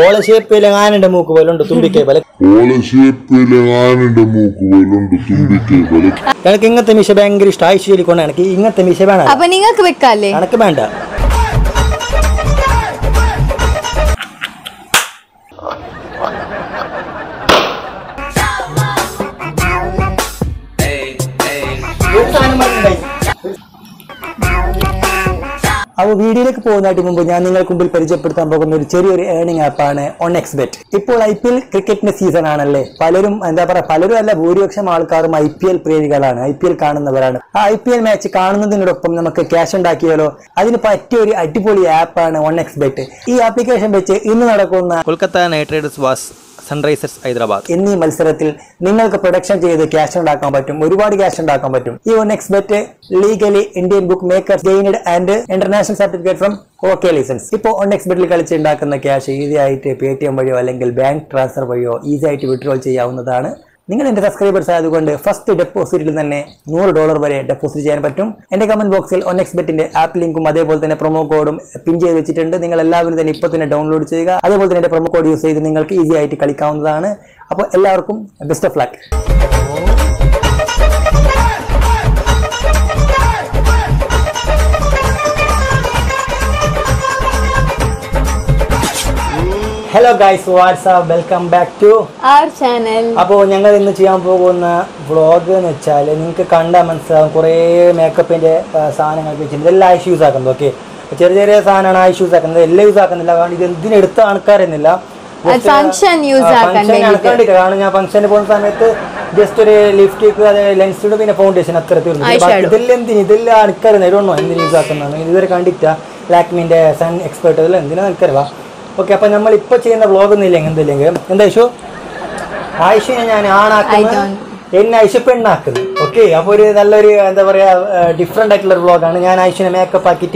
ओले शेप पे लगाने मूक बलुंड तुम्बिके बल ओले शेप पे लगाने मूक बलुंड तुम्बिके बल ನನಗೆ ಇಂಗತೆ ಮೀಸೆ ಬ್ಯಾಂಗರಿ ಇಷ್ಟ ಐಶಿ ಹೇಳಿಕೊಂಡೆ ನನಗೆ ಇಂಗತೆ ಮೀಸೆ ಬೇಡ ಅಪ್ಪ ನಿಂಗಕ್ಕೆ ಬೇಕಲ್ಲೇ ನನಗೆ ಬೇಡ अब वीडियो पे मुंब या पिचयपा चेर्निंग आपा OnXBet इन IPL क्रिकेट सीसन आने पलरू पलरू भूरीपक्ष आल् IPL प्रेमिकान IPL का IPL मैच का कैश उलो अटियर अटिपोली आपा OnXBet ई आप्लिकेशन वे इन कोलकाता नाइट राइडर्स वास सनरैसेस हैदराबाद मत prediction cash OnXBet legally Indian bookmakers gained and international certificate from ओके लाइसेंस OnXBet कल कैश ईजी पेटीएम वो अलग बैंक ट्रांसफर वो ईजी विड्रॉ നിങ്ങളുടെ സബ്സ്ക്രൈബേഴ്സ് ആയതുകൊണ്ട് ഫസ്റ്റ് ഡെപ്പോസിറ്റിൽ തന്നെ $100 വരെ ഡെപ്പോസിറ്റ് ചെയ്യാൻ പറ്റും. എൻ്റെ കമന്റ് ബോക്സിൽ OnXBetന്റെ ആപ്പ് ലിങ്കും അതേപോലെ തന്നെ പ്രൊമോ കോഡും പിൻ ചെയ്തു വെച്ചിട്ടുണ്ട്. നിങ്ങൾ എല്ലാവരും തന്നെ ഇപ്പോൾ തന്നെ ഡൗൺലോഡ് ചെയ്യുക. അതേപോലെ തന്നെ എൻ്റെ പ്രൊമോ കോഡ് യൂസ് ചെയ്ത് നിങ്ങൾക്ക് ഈസി ആയിട്ട് കളിക്കാവുന്നതാണ്. അപ്പോൾ എല്ലാവർക്കും best of luck. Hello guys what's up welcome back to our channel അപ്പോൾ ഞങ്ങൾ ഇന്ന് ചെയ്യാൻ പോകുന്ന വ്ലോഗ് എന്ന് വെച്ചാൽ നിങ്ങൾക്ക് കണ്ടാൽ മനസ്സിലാവും കുറേ മേക്കപ്പിന്റെ സാധനങ്ങൾ വെച്ചിട്ടുണ്ട്. എല്ലാ ഐഷ്യൂസ് ആക്കുന്നത് ഓക്കേ ചെറിയ ചെറിയ സാധനമാണ് ഐഷ്യൂസ് ആക്കുന്നത്. എല്ലാ യൂസ് ആക്കുന്നില്ല. കാരണം ഇത് എന്തിനെ എടുത്ത ആൾക്കാരെന്നില്ല. Function use ആക്കണ്ടേ. കാരണം ഞാൻ ഫംഗ്ഷന് പോകുന്ന സമയത്ത് ജസ്റ്റ് ഒരു ലിപ്സ്റ്റിക് അതെ ലെൻസ് പിന്നെ ഫൗണ്ടേഷൻ അത്ര തീർന്നു. ഇതെല്ലാം എന്തിനാ ഇതെല്ലാം ആൾക്കാരെന്ന് ഐ ഡോണ്ട് നോ എന്തിനെ യൂസ് ആക്കുന്നതാണ്. ഇതുവരെ കണ്ടിട്ടാ ലാക്മിന്റെ സൺ എക്സ്പെർട്ട് അല്ല എന്തിനാ ആൾക്കാരവാ ओके अब नाम ब्लॉग ऐशु आयुष याशु पेणा ओके अब डिफरेंट ब्लॉग या आयुष मेकअप आकी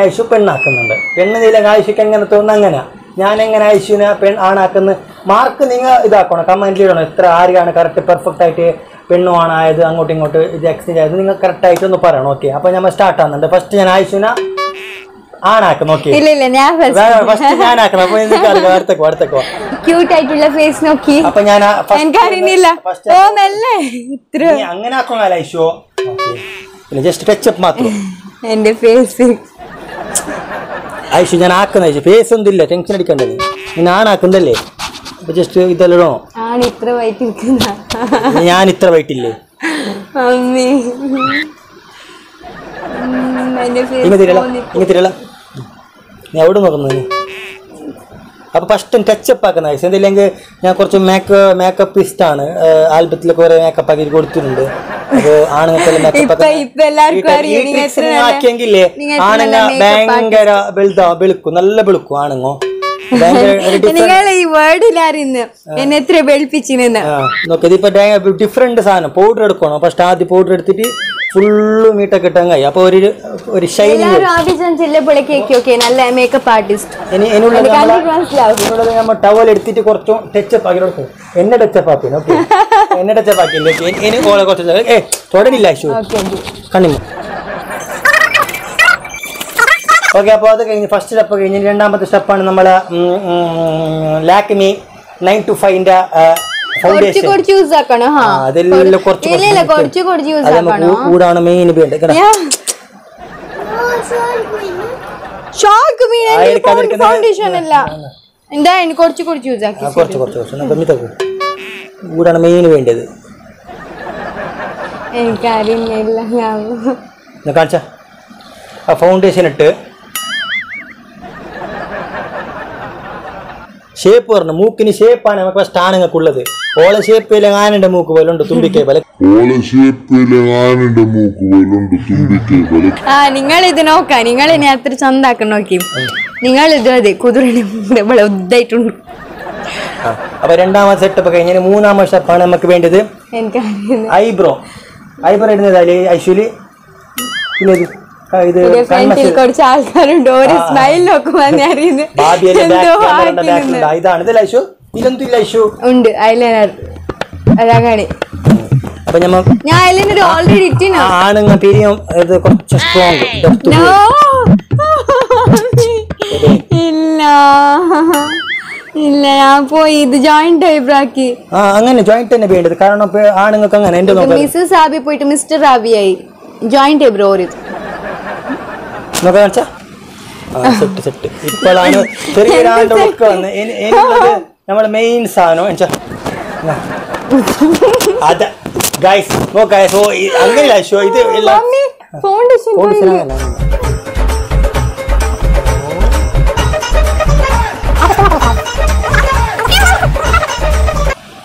आयुष पेणा पेण्ल आयुष के अगले याने आयुष आना मार्क इको कमेंट इत्र आरान करेक्ट पेरफेक्ट पेणु आणायद अोट एक्सचेंज आयु करेक्ट पर ओके अब ना स्टार्ट फस्ट या आयुष आयुष या फेस टेंशन अड़े जस्ट यात्र वैटे एवड नोक अब फस्ट टचअप आयुष या कुछ मेकअपिस्ट आलबत्ल मेकअप आकी भयंकर आणुंगो डिफरेंट साधन पौडर फस्ट आदि पौडर फुल मीटा कटाई अब ഒരു ഷൈനിങ് ആവിജൻ ജില്ലപോലെ കേക്കോക്കെ നല്ല മേക്കപ്പ് ആർട്ടിസ്റ്റ് എന്നുള്ളത് നമ്മൾ ടവൽ എടുത്തിട്ട് കുറച്ച് ടച്ച് അപ്പ് ആക്കി കൊടുക്കും. എന്നെ ടച്ച് അപ്പ് ആക്കി ഓക്കേ എന്നെ ടച്ച് അപ്പ് ആക്കി എന്നെ കോള കുറച്ച് ഏ തൊടണില്ല ഷൂ ഓക്കേ കണ്ണിമ ഓക്കേ അപ്പോൾ അത് കഴിഞ്ഞ് ഫസ്റ്റ് സ്റ്റെപ്പ് കഴിഞ്ഞ് രണ്ടാമത്തെ സ്റ്റെപ്പ് ആണ് നമ്മൾ ലാക്മി 925 ന്റെ കുറച്ച് കുറച്ച് യൂസ് ആക്കണം. ഹാ അതില്ല കുറച്ച് ഇല്ല കുറച്ച് കുറച്ച് യൂസ് ആക്കണം. കൂടാണ് മെയിൻ വേണ്ട കേട്ടോ. शॉक मीन एंड फाउंडेशन ಅಲ್ಲ ಇಂದ ಎನ್ ಕೊರ್ಚು ಕೊರ್ಚು ಯೂಸ್ ಆಕಿ ಕೊರ್ಚು ಕೊರ್ಚು ನಾನು ಕಮ್ಮಿ ತಗೋ ಊಡನ ಮೇನ್ ವೇಂಡದು ಎನ್ ಕಾರಿನ ಇಲ್ಲ ನಾನು ನಾ ಕಾಂಚಾ ಆ ಫೌಂಡೇಶನ್ ಇಟ್ಟು ഷേപ്പ് വരണ മൂക്കിന് ഷേപ്പ് ആണ് നമുക്ക് ഫസ്റ്റ് ആണുങ്ങൾക്ക് ഉള്ളത്. ഓള ഷേപ്പിലെ ആനന്റെ മൂക്ക് പോലുണ്ട് തുമ്പിക്കൈ പോലെ. ഓള ഷേപ്പിലെ ആനന്റെ മൂക്ക് പോലുണ്ട് തുമ്പിക്കൈ പോലെ. ആ നിങ്ങൾ ഇത് നോക്ക നിങ്ങൾ ഇനി അത്ര ചന്താക്ക നോക്കി നിങ്ങൾ ഇത് അതെ കുതിരനെ ഇവിടെ ഉദ്ദായിട്ടുണ്ട്. ആ അപ്പോൾ രണ്ടാമത്തെ സെറ്റപ്പ് കഴിഞ്ഞാൽ മൂന്നാമത്തെ സ്റ്റെപ്പാണ് നമുക്ക് വേണ്ടത്. എനിക്ക് അറിയില്ല. ഐബ്രോ ഐബ്രോ ഇടുന്നതല്ലേ ആക്ച്വലി ഇല്ലത് आलका स्मैल नोक बात ഇതെന്തു ലൈഷു ഉണ്ട് ഐലൈനർ അരഗണി അപ്പോൾ നമ്മൾ ഞാൻ ഐലൈനർ ഓൾറെഡി ഇട്ടിനോ ആണങ്ങ തിരിയും ഇത് കുറച്ച് സ്ട്രോങ് നോ ഇല്ല ഇല്ല ഞാൻ പോയി ഇത് ജോയിന്റ് ടൈബ്രാക്കി ആ അങ്ങനെ ജോയിന്റ് തന്നെ വേണ്ടത് കാരണം ആണങ്ങക്ക് അങ്ങനെ എൻ്റെ നോക്ക് മിസ്സസ് ആബി പോയിട്ട് മിസ്റ്റർ ആബി ആയി ജോയിന്റ് ടൈബ്രോ ഓരിത് നോക്ക് കാണിച്ചാ സെറ്റ് സെറ്റ് ഇപ്പോളാണ് ചെറിയ ആളുടെ വക്ക വന്ന് എനിക്കുള്ളത് നമ്മുടെ മെയിൻ സാധനം അഞ്ചാ അത ഗയ്സ് ഓ ഗയ്സ് ഓ അങ്ങനെയല്ല ഷോ ഇത് മമ്മി ഫൗണ്ടേഷൻ പോയില്ല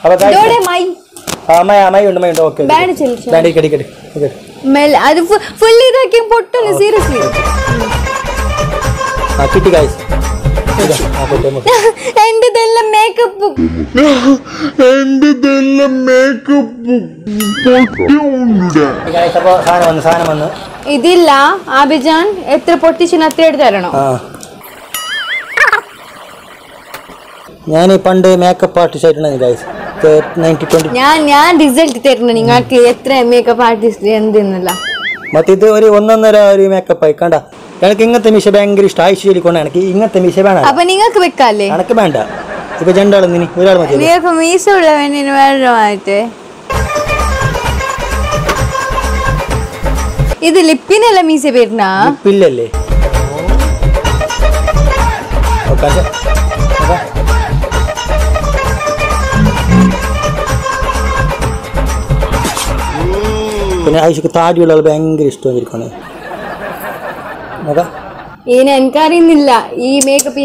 अब ഗയ്സ് ഡോഡേ മൈ മൈ ഉണ്ട് ഓക്കേ ബാൻഡ് ചെല്ലി ബാൻഡ് ഇടി ഇടി ഓക്കേ മെൽ അത് ഫുള്ളി ഇതാക്കി പൊട്ടല്ല സീരിയസ്ലി किटी गाइस एंड देल्ला मेकअप एंड देल्ला मेकअप പൊട്ടി ഉണ്ടടാ गाइस അപ്പോൾ സാധനം വന്നു ഇതില്ല ആബിജാൻ എത്ര പൊട്ടിച്ചിന അത്ര എടുത്തരണോ ഞാൻ പണ്ട് മേക്കപ്പ് ആർട്ടിസ്റ്റ് ആയിട്ടുണ്ട് गाइस 9020 ഞാൻ റിസൾട്ട് തരുന്നു നിങ്ങൾക്ക് എത്ര മേക്കപ്പ് ആർട്ടിസ്റ്റ് എന്തെന്നല്ല മതി ഇത് ഒരു 1.5 മേക്കപ്പ് ആയി കണ്ട எனக்கு இங்கത്തെ மீச பயங்கர இஷ்ட ஐஷியலி கொண்ட எனக்கு இங்கത്തെ மீச வேணாம் அப்ப நீங்கக்கு வெக்கalle எனக்கு வேண்டாம் இப்ப ஜெண்டால நீ ஒருஆள் மாத்தி நீ இப்ப மீச உள்ளவன் நீ வேற மாத்தி இது லிப்பினல்ல மீச பேர்னா லிப் இல்லல்லே ஓகாஜா പിന്നെ ஐஷுக்கு தாடி உள்ளால பயங்கர இஷ்டம் இருக்கனே എനിക്കറിയുന്നില്ല ഈ മേക്കപ്പ്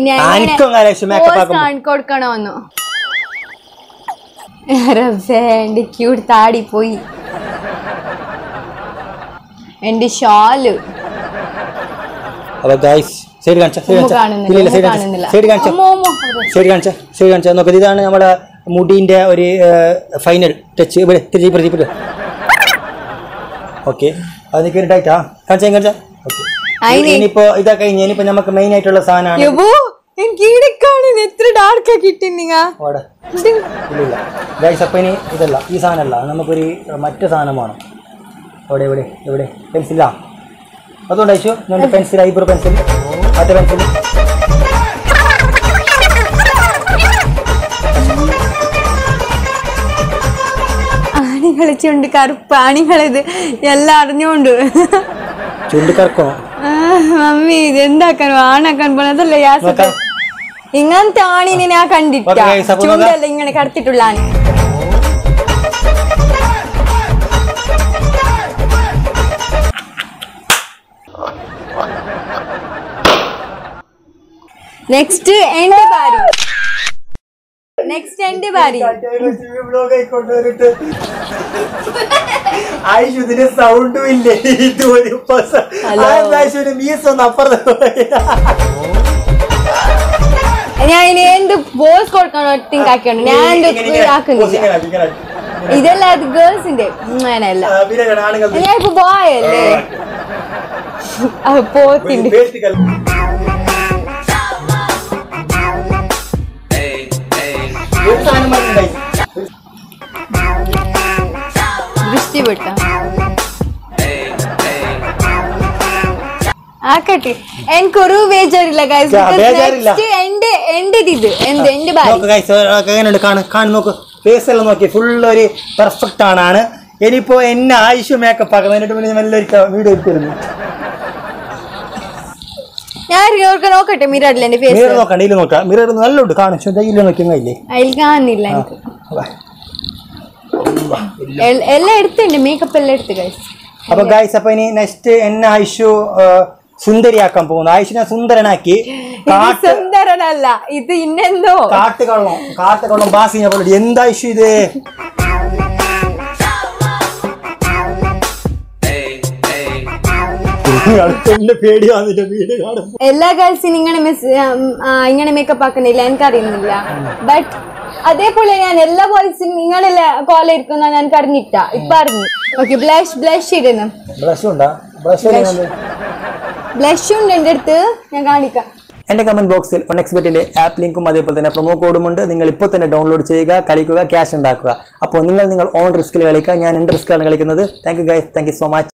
കൊടുക്കണോന്നു എന്റെ ക്യൂട്ട് താടി പോയി എന്റെ ഷാല് ഇതാണ് നമ്മുടെ മുടിന്റെ ഒരു ഫൈനൽ ടച്ച് ഇവിടെ ഓക്കെ അത് എനിക്ക് ടൈറ്റാ കാണിച്ചാ ഇനിയിപ്പോ ഇതാ കഴിഞ്ഞ ഇനിയിപ്പോ നമുക്ക് മെയിൻ ആയിട്ടുള്ള സാധനമാണ് യബു എനിക്ക് ഇടക്കാണ് എത്ര ഡാർക്ക് ആക്കിയിട്ട് നിങ്ങ ഓട ഇല്ല ഗയ്സ് അപ്പോൾ ഇനി ഇതല്ല ഈ സാധനമല്ല നമുക്കൊരു മറ്റു സാധനമാണ് ഓട ഇവിടെ പെൻസിലാ അതുകൊണ്ട് ഐഷു നമ്മുടെ പെൻസിൽ ഐബ്രോ പെൻസിൽ മറ്റേ പെൻസിൽ ആണികളിച്ചുണ്ട് കറുപ്പ് ആണികളിത് എല്ലാം അറിഞ്ഞുകൊണ്ട് ചുണ്ട് കറക്കണോ മമ്മി ഇതെന്താക്കാൻ ആണാക്കാൻ പോണതല്ലേ യാസക്ക ഇങ്ങനത്തെ ആണിനെ ഞാൻ കണ്ടിട്ടില്ല ചുണ്ടല്ല ഇങ്ങനെ കടത്തിട്ടുള്ള ആണി നെക്സ്റ്റ് എന്റെ ബാരി ഇതല്ല അത് ഗേൾസിന്റെ ബോയല്ലേ പോത്തിന്റെ दृष्टि बेटा आकटे एंड करू बेजारिल्ला गाइस नेक्स्ट एंड इदु एंड बाय നോക്ക് गाइस അങ്ങനെണ്ട് കാണ നോക്ക് ഫേസ് എല്ലാം നോക്കി ഫുൾ ഒരു പെർഫെക്റ്റ് ആണ് ഇനിപ്പോ എന്നെ ആയിഷു മേക്കപ്പ് ആക്കണം എന്നിട്ട് പിന്നെ നല്ലൊരു വീഡിയോ എടുത്തിരുന്നു ഞാൻ ഇങ്ങോട്ട് നോക്കട്ടെ മിററിൽ എന്റെ ഫേസ് മിറർ നോക്കണ്ട ഇല്ല നോക്ക മിറർ നല്ലുണ്ട് കാണാൻ ചെറിയ നോക്കിയെങ്ങ ഇല്ലേ അയിൽ കാണില്ല എനിക്ക് എല്ലാം എടുത്തുണ്ട് മേക്കപ്പ് എല്ലാം എടുത്തു ഗയ്സ് അപ്പോൾ ഗയ്സ് അപ്പോൾ ഇനി നെക്സ്റ്റ് എന്നെ ആയിഷു സുന്ദരിയാക്കാൻ പോകുന്നു ആയിഷുനെ സുന്ദരനാക്കി സുന്ദരനല്ല ഇത് ഇന്നെന്തോ കാട്ടുകള്ളം ബാസിനെ പോലെ എന്താ ആയിഷു ഇത് എല്ലാ ഗേൾസിനും ഇങ്ങനെ മേക്കപ്പ് ആക്കുന്നില്ല എനിക്കറിയുന്നില്ല ബട്ട് അതേപോലെ ഞാൻ എല്ലാ ബോയ്സിനും നിങ്ങളെല്ല കോൾ എടുക്കുന്ന ഞാൻ കറിഞ്ഞിട്ടാ ഇപ്പൊ അറിഞ്ഞു ഓക്കെ ബ്ലഷ് ഇടുന്നു ബ്ലഷ് ഉണ്ട് എന്റെ അടുത്ത് ഞാൻ കാണിക്കാം എന്റെ കമന്റ് ബോക്സിൽ ഒനെക്സ്ബെറ്റിലെ ആപ്പ് ലിങ്കും അതേപോലെ തന്നെ പ്രൊമോ കോഡും ഉണ്ട്. നിങ്ങൾ ഇപ്പോൾ തന്നെ ഡൗൺലോഡ് ചെയ്യുക, കളിക്കുക, ക്യാഷ് ഉണ്ടാക്കുക. അപ്പോൾ നിങ്ങൾ ഓൺ റിസ്കിൽ കളിക്കുക. ഞാൻ എൻ്റെ റിസ്ക്കാണ് കളിക്കുന്നത്. Thank you guys, thank you so much.